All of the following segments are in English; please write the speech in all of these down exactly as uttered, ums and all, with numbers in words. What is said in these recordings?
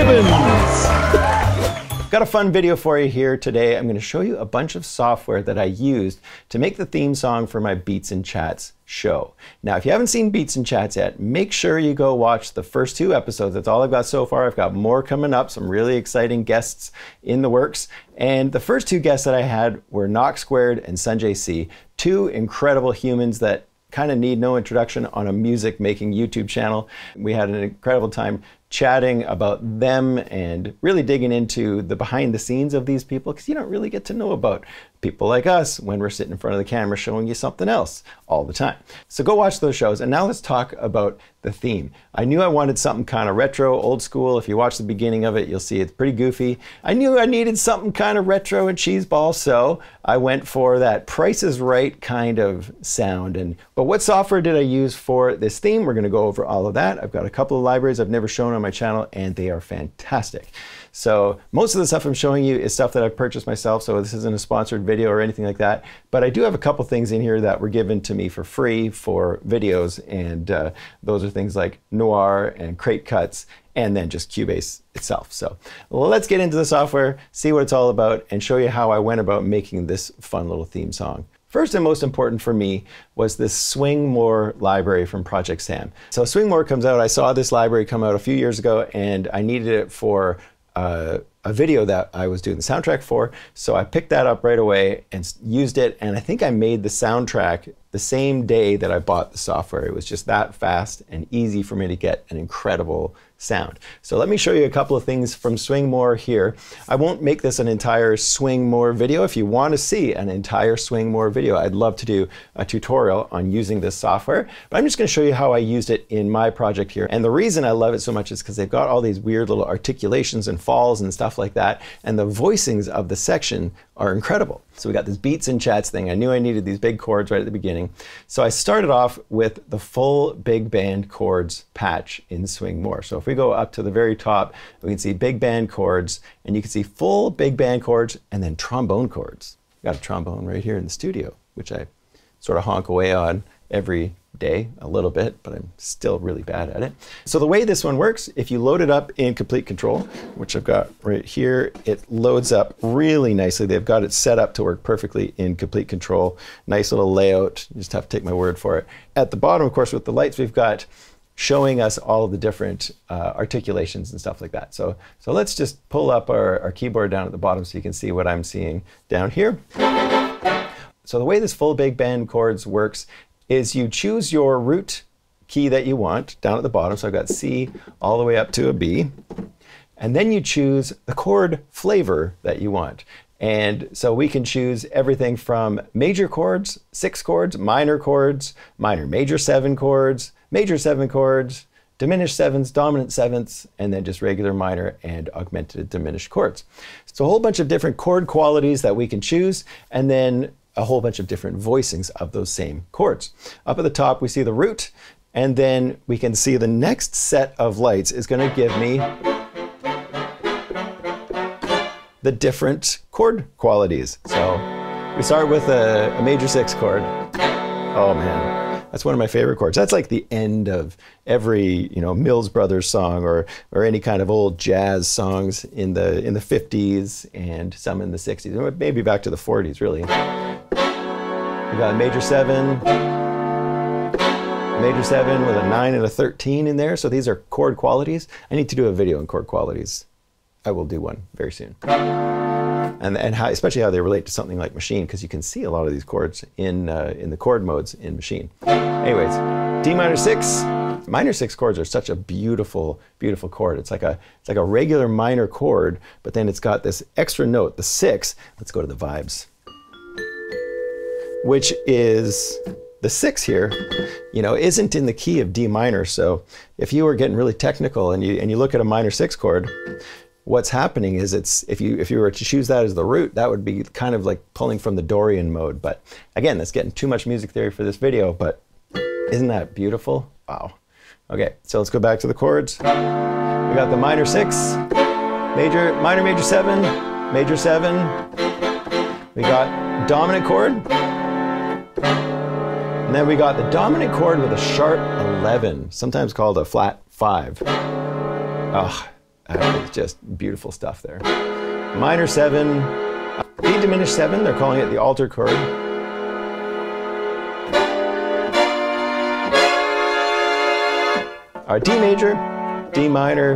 Gibbons. Got a fun video for you here today. I'm going to show you a bunch of software that I used to make the theme song for my Beats and Chats show. Now, if you haven't seen Beats and Chats yet, make sure you go watch the first two episodes. That's all I've got so far. I've got more coming up, some really exciting guests in the works. And the first two guests that I had were Knock Squared and Sanjay C, two incredible humans that kind of need no introduction on a music making YouTube channel. We had an incredible time chatting about them and really digging into the behind the scenes of these people, because you don't really get to know about people like us when we're sitting in front of the camera showing you something else all the time. So go watch those shows. And now let's talk about the theme. I knew I wanted something kind of retro, old school. If you watch the beginning of it, you'll see it's pretty goofy. I knew I needed something kind of retro and cheeseball, so I went for that Price Is Right kind of sound. And but what software did I use for this theme? We're gonna go over all of that. I've got a couple of libraries I've never shown on my channel, and they are fantastic. So most of the stuff I'm showing you is stuff that I've purchased myself, so this isn't a sponsored video or anything like that, but I do have a couple things in here that were given to me for free for videos, and uh, those are things like Noir and Crate Cuts, and then just Cubase itself. So let's get into the software, see what it's all about, and show you how I went about making this fun little theme song. First and most important for me was this Swing More library from Project Sam. So Swing More comes out, I saw this library come out a few years ago, and I needed it for uh, a video that I was doing the soundtrack for. So I picked that up right away and used it, and I think I made the soundtrack the same day that I bought the software. It was just that fast and easy for me to get an incredible sound. So let me show you a couple of things from Swing More here. I won't make this an entire Swing More video. If you want to see an entire Swing More video, I'd love to do a tutorial on using this software, but I'm just going to show you how I used it in my project here. And the reason I love it so much is because they've got all these weird little articulations and falls and stuff like that, and the voicings of the section are incredible. So we got this Beats and Chats thing. I knew I needed these big chords right at the beginning. So I started off with the full big band chords patch in Swing More. So if we go up to the very top, we can see big band chords, and you can see full big band chords and then trombone chords. Got a trombone right here in the studio, which I sort of honk away on every day a little bit, but I'm still really bad at it. So the way this one works, if you load it up in Complete Control, which I've got right here, it loads up really nicely. They've got it set up to work perfectly in Complete Control. Nice little layout, you just have to take my word for it. At the bottom, of course, with the lights, we've got showing us all of the different uh, articulations and stuff like that. So, so let's just pull up our, our keyboard down at the bottom so you can see what I'm seeing down here. So the way this full big band chords works is you choose your root key that you want down at the bottom. So I've got C all the way up to a B. And then you choose the chord flavor that you want. And so we can choose everything from major chords, six chords, minor chords, minor major seven chords, major seven chords, diminished sevenths, dominant sevenths, and then just regular minor and augmented diminished chords. So a whole bunch of different chord qualities that we can choose, and then a whole bunch of different voicings of those same chords. Up at the top, we see the root, and then we can see the next set of lights is going to give me the different chord qualities. So we start with a, a major six chord. Oh man, that's one of my favorite chords. That's like the end of every, you know, Mills Brothers song, or or any kind of old jazz songs in the in the fifties and some in the sixties, maybe back to the forties really. We got a major seven, major seven with a nine and a thirteen in there. So these are chord qualities. I need to do a video on chord qualities. I will do one very soon. And, and how, especially how they relate to something like Maschine, because you can see a lot of these chords in, uh, in the chord modes in Maschine. Anyways, D minor six. Minor six chords are such a beautiful, beautiful chord. It's like a, it's like a regular minor chord, but then it's got this extra note, the six. Let's go to the vibes, which is the six here, you know, isn't in the key of D minor. So if you were getting really technical and you and you look at a minor six chord, what's happening is it's if you if you were to choose that as the root, that would be kind of like pulling from the Dorian mode. But again, that's getting too much music theory for this video, but isn't that beautiful? Wow. Okay, so let's go back to the chords. We got the minor six, major, minor, major seven, major seven. We got dominant chord. And then we got the dominant chord with a sharp eleven, sometimes called a flat five. Ugh, Uh, it's just beautiful stuff there. Minor seven, B diminished seven, they're calling it the altar chord. Our D major, D minor,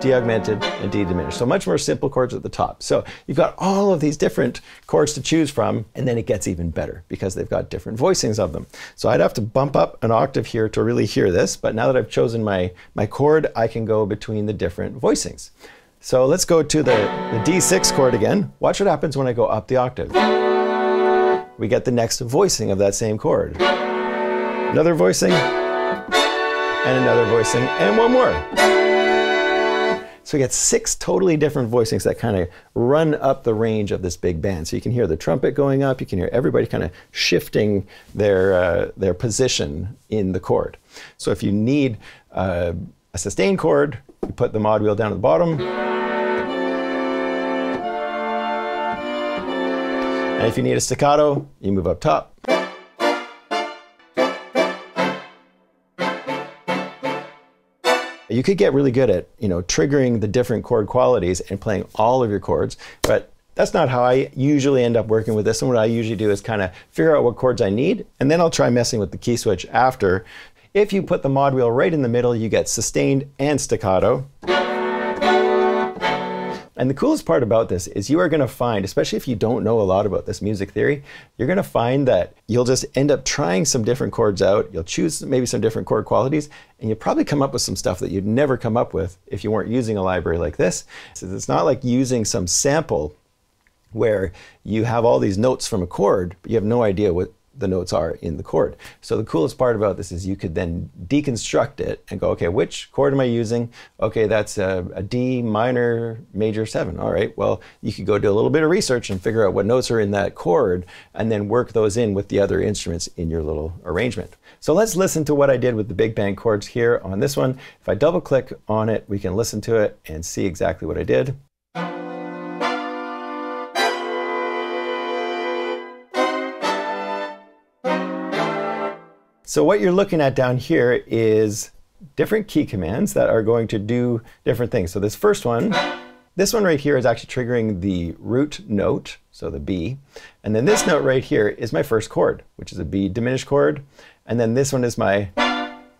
D augmented, and D diminished. So much more simple chords at the top. So you've got all of these different chords to choose from, and then it gets even better because they've got different voicings of them. So I'd have to bump up an octave here to really hear this, but now that I've chosen my, my chord, I can go between the different voicings. So let's go to the, the D six chord again. Watch what happens when I go up the octave. We get the next voicing of that same chord. Another voicing, and another voicing, and one more. So we get six totally different voicings that kind of run up the range of this big band. So you can hear the trumpet going up, you can hear everybody kind of shifting their, uh, their position in the chord. So if you need uh, a sustain chord, you put the mod wheel down at the bottom. And if you need a staccato, you move up top. You could get really good at, you know, triggering the different chord qualities and playing all of your chords, but that's not how I usually end up working with this. And what I usually do is kind of figure out what chords I need, and then I'll try messing with the key switch after. If you put the mod wheel right in the middle, you get sustained and staccato. And the coolest part about this is you are going to find, especially if you don't know a lot about this music theory, you're going to find that you'll just end up trying some different chords out, you'll choose maybe some different chord qualities, and you'll probably come up with some stuff that you'd never come up with if you weren't using a library like this. So it's not like using some sample where you have all these notes from a chord, but you have no idea what the notes are in the chord. So the coolest part about this is you could then deconstruct it and go, okay, which chord am I using? Okay, that's a, a D minor major seven. All right, well, you could go do a little bit of research and figure out what notes are in that chord and then work those in with the other instruments in your little arrangement. So let's listen to what I did with the big band chords here on this one. If I double click on it, we can listen to it and see exactly what I did. So what you're looking at down here is different key commands that are going to do different things. So this first one, this one right here is actually triggering the root note, so the B. And then this note right here is my first chord, which is a B diminished chord. And then this one is my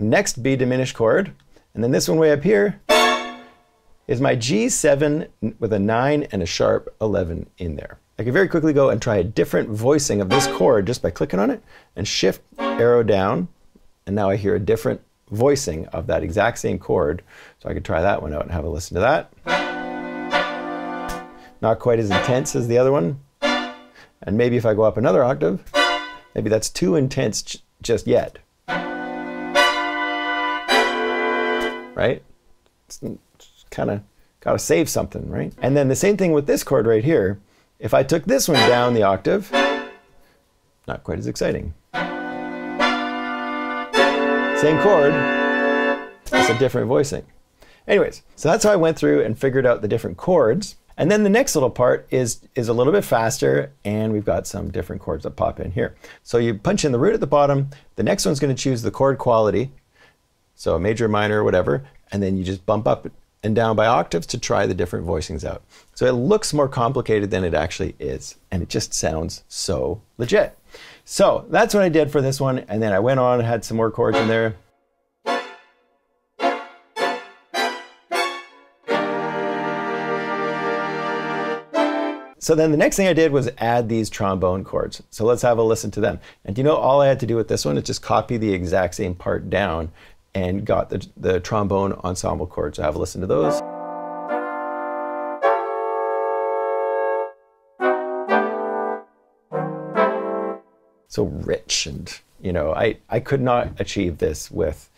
next B diminished chord. And then this one way up here is my G seven with a nine and a sharp eleven in there. I can very quickly go and try a different voicing of this chord just by clicking on it and shift arrow down, and now I hear a different voicing of that exact same chord. So I could try that one out and have a listen to that. Not quite as intense as the other one. And maybe if I go up another octave, maybe that's too intense just yet. Right? It's kind of gotta save something, right? And then the same thing with this chord right here. If I took this one down the octave, not quite as exciting. Same chord, it's a different voicing. Anyways, so that's how I went through and figured out the different chords. And then the next little part is, is a little bit faster, and we've got some different chords that pop in here. So you punch in the root at the bottom, the next one's gonna choose the chord quality, so major, minor, whatever, and then you just bump up and down by octaves to try the different voicings out. So it looks more complicated than it actually is, and it just sounds so legit. So that's what I did for this one, and then I went on and had some more chords in there. So then the next thing I did was add these trombone chords. So let's have a listen to them. And you know, all I had to do with this one is just copy the exact same part down and got the, the trombone ensemble chords. So have a listen to those. So rich, and you know, I, I could not achieve this with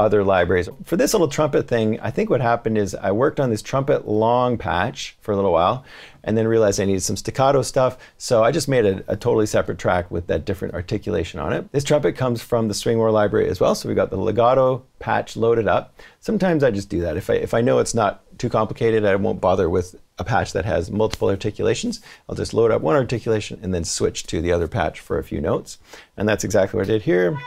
other libraries. For this little trumpet thing, I think what happened is I worked on this trumpet long patch for a little while and then realized I needed some staccato stuff. So I just made a, a totally separate track with that different articulation on it. This trumpet comes from the Swing More library as well. So we got the legato patch loaded up. Sometimes I just do that. If I, if I know it's not too complicated, I won't bother with a patch that has multiple articulations. I'll just load up one articulation and then switch to the other patch for a few notes. And that's exactly what I did here.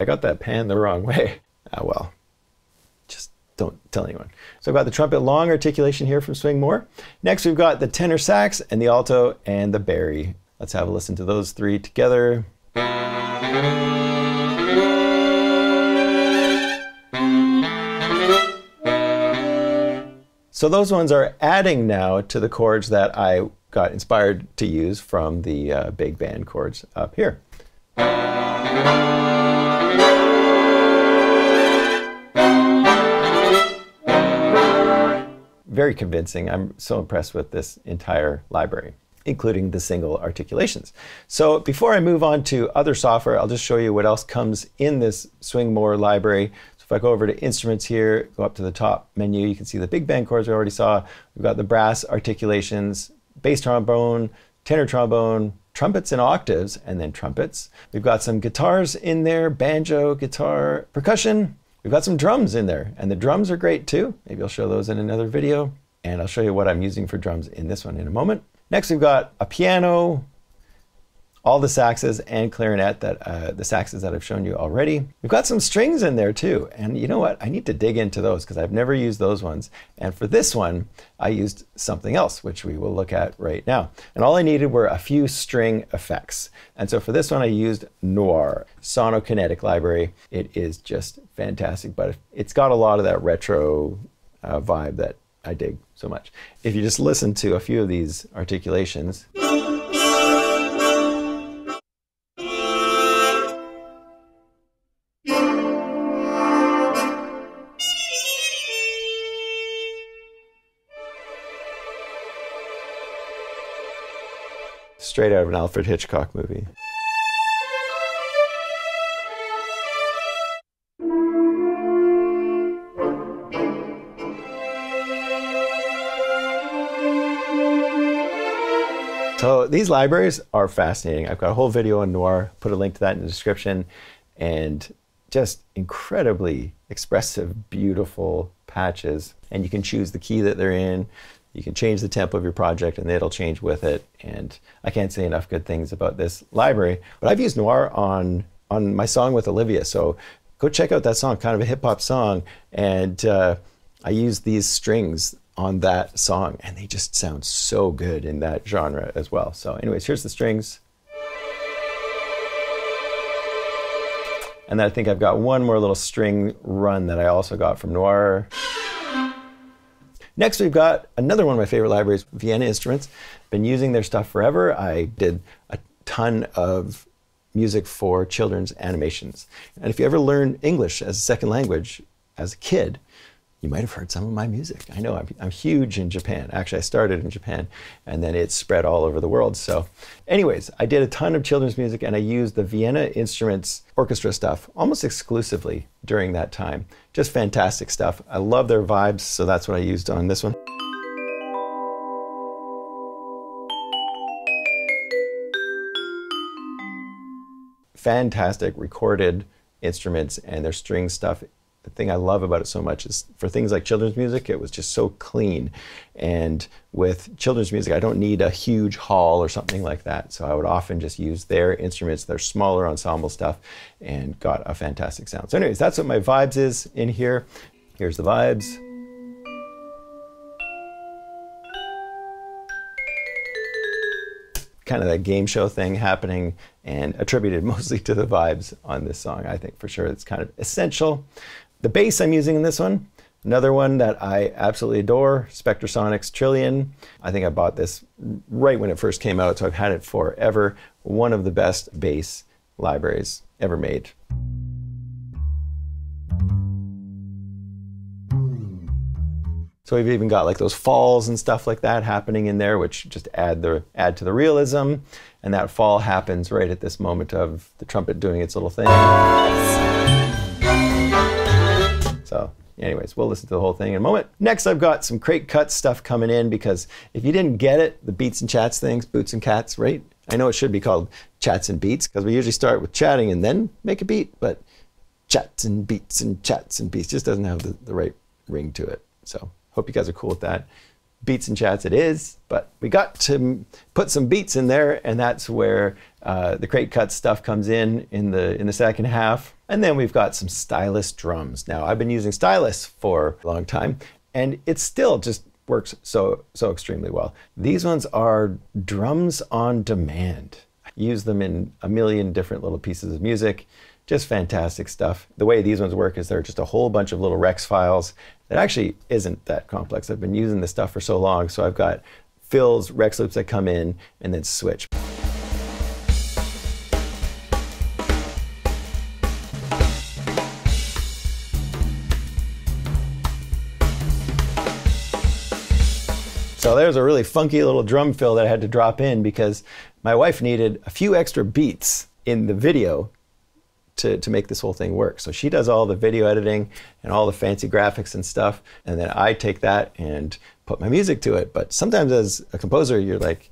I got that pan the wrong way. Ah, well, just don't tell anyone. So I've got the trumpet long articulation here from Swing More. Next, we've got the tenor sax and the alto and the barry. Let's have a listen to those three together. So those ones are adding now to the chords that I got inspired to use from the uh, big band chords up here. Very convincing. I'm so impressed with this entire library, including the single articulations. So before I move on to other software, I'll just show you what else comes in this Swing More library. So if I go over to instruments here, go up to the top menu, you can see the big band chords we already saw. We've got the brass articulations, bass trombone, tenor trombone, trumpets and octaves, and then trumpets. We've got some guitars in there, banjo, guitar, percussion. We've got some drums in there, and the drums are great too. Maybe I'll show those in another video, and I'll show you what I'm using for drums in this one in a moment. Next, we've got a piano, all the saxes and clarinet, that uh, the saxes that I've shown you already. We've got some strings in there too. And you know what? I need to dig into those because I've never used those ones. And for this one, I used something else, which we will look at right now. And all I needed were a few string effects. And so for this one, I used Noir, Sonokinetic library. It is just fantastic, but it's got a lot of that retro uh, vibe that I dig so much. If you just listen to a few of these articulations, straight out of an Alfred Hitchcock movie. So these libraries are fascinating. I've got a whole video on Noir, put a link to that in the description, and just incredibly expressive, beautiful patches. And you can choose the key that they're in. You can change the tempo of your project and it'll change with it. And I can't say enough good things about this library, but I've used Noir on, on my song with Olivia. So go check out that song, kind of a hip hop song. And uh, I used these strings on that song, and they just sound so good in that genre as well. So anyways, here's the strings. And then I think I've got one more little string run that I also got from Noir. Next, we've got another one of my favorite libraries, Vienna Instruments. Been using their stuff forever. I did a ton of music for children's animations. And if you ever learn English as a second language as a kid, you might have heard some of my music. I know I'm, I'm huge in Japan. Actually, I started in Japan and then it spread all over the world. So anyways, I did a ton of children's music and I used the Vienna Instruments orchestra stuff almost exclusively during that time. Just fantastic stuff. I love their vibes. So that's what I used on this one. Fantastic recorded instruments and their string stuff. The thing I love about it so much is for things like children's music, it was just so clean. And with children's music, I don't need a huge hall or something like that. So I would often just use their instruments, their smaller ensemble stuff, and got a fantastic sound. So anyways, that's what my vibes is in here. Here's the vibes. Kind of that game show thing happening and attributed mostly to the vibes on this song. I think for sure it's kind of essential. The bass I'm using in this one, another one that I absolutely adore, Spectrasonics Trillian. I think I bought this right when it first came out, so I've had it forever. One of the best bass libraries ever made. So we've even got like those falls and stuff like that happening in there, which just add the add to the realism. And that fall happens right at this moment of the trumpet doing its little thing. So anyways, we'll listen to the whole thing in a moment. Next, I've got some Crate Cuts stuff coming in because if you didn't get it, the Beats and Chats things, Boots and Cats, right? I know it should be called Chats and Beats because we usually start with chatting and then make a beat, but Chats and Beats and Chats and Beats just doesn't have the, the right ring to it. So hope you guys are cool with that. Beats and Chats it is, but we got to put some beats in there, and that's where uh, the Crate Cuts stuff comes in in the in the second half. And then we've got some Stylus drums. Now, I've been using Stylus for a long time, and it still just works so so extremely well. These ones are drums on demand. I use them in a million different little pieces of music. Just fantastic stuff. The way these ones work is they're just a whole bunch of little Rex files that actually isn't that complex. I've been using this stuff for so long, so I've got fills, Rex loops that come in, and then switch. So there's a really funky little drum fill that I had to drop in because my wife needed a few extra beats in the video To, to make this whole thing work. So she does all the video editing and all the fancy graphics and stuff, and then I take that and put my music to it. But sometimes as a composer, you're like,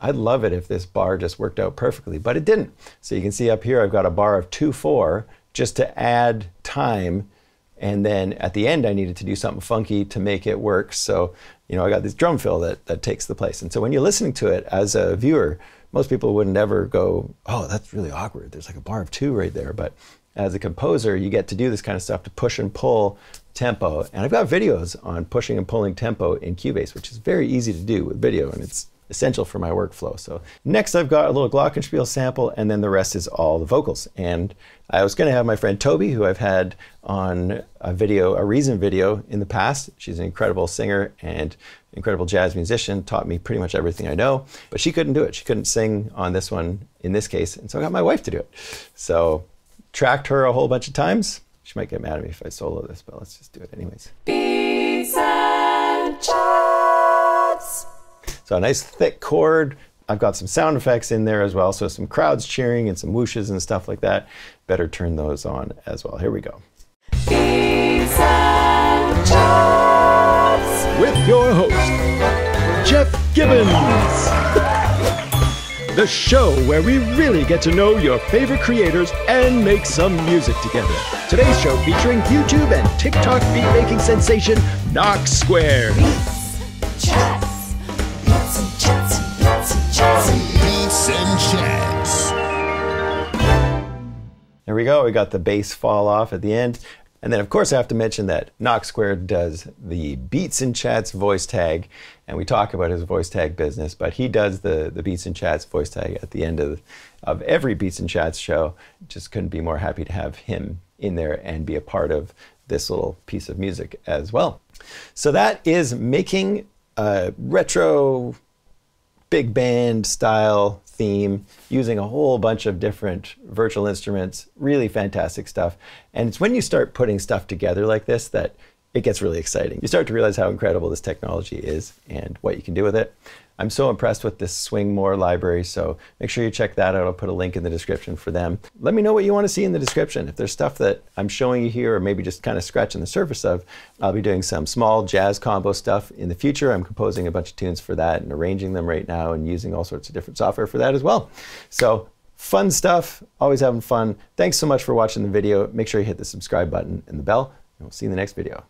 I'd love it if this bar just worked out perfectly, but it didn't. So you can see up here, I've got a bar of two four just to add time, and then at the end, I needed to do something funky to make it work. So, you know, I got this drum fill that, that takes the place. And so when you're listening to it as a viewer, most people wouldn't ever go, oh, that's really awkward. There's like a bar of two right there. But as a composer, you get to do this kind of stuff to push and pull tempo. And I've got videos on pushing and pulling tempo in Cubase, which is very easy to do with video, and it's essential for my workflow. So next I've got a little glockenspiel sample, and then the rest is all the vocals. And I was gonna have my friend Toby, who I've had on a video, a Reason video in the past. She's an incredible singer and incredible jazz musician, taught me pretty much everything I know, but she couldn't do it. She couldn't sing on this one in this case, and so I got my wife to do it. So tracked her a whole bunch of times. She might get mad at me if I solo this, but let's just do it anyways. Beats and Chats. So a nice thick chord. I've got some sound effects in there as well, so some crowds cheering and some whooshes and stuff like that. Better turn those on as well. Here we go. Beats and Chats. With your host, Jeff Gibbons. The show where we really get to know your favorite creators and make some music together. Today's show featuring YouTube and TikTok beat-making sensation, Knock Squared. Beats and Chats. There we go, we got the bass fall off at the end. And then of course I have to mention that Knock Squared does the Beats and Chats voice tag, and we talk about his voice tag business, but he does the, the Beats and Chats voice tag at the end of, of every Beats and Chats show. Just couldn't be more happy to have him in there and be a part of this little piece of music as well. So that is making a retro big band style theme using a whole bunch of different virtual instruments. Really fantastic stuff. And it's when you start putting stuff together like this that it gets really exciting. You start to realize how incredible this technology is and what you can do with it. I'm so impressed with this Swing More library, so make sure you check that out. I'll put a link in the description for them. Let me know what you want to see in the description. If there's stuff that I'm showing you here or maybe just kind of scratching the surface of, I'll be doing some small jazz combo stuff in the future. I'm composing a bunch of tunes for that and arranging them right now and using all sorts of different software for that as well. So fun stuff, always having fun. Thanks so much for watching the video. Make sure you hit the subscribe button and the bell, and we'll see you in the next video.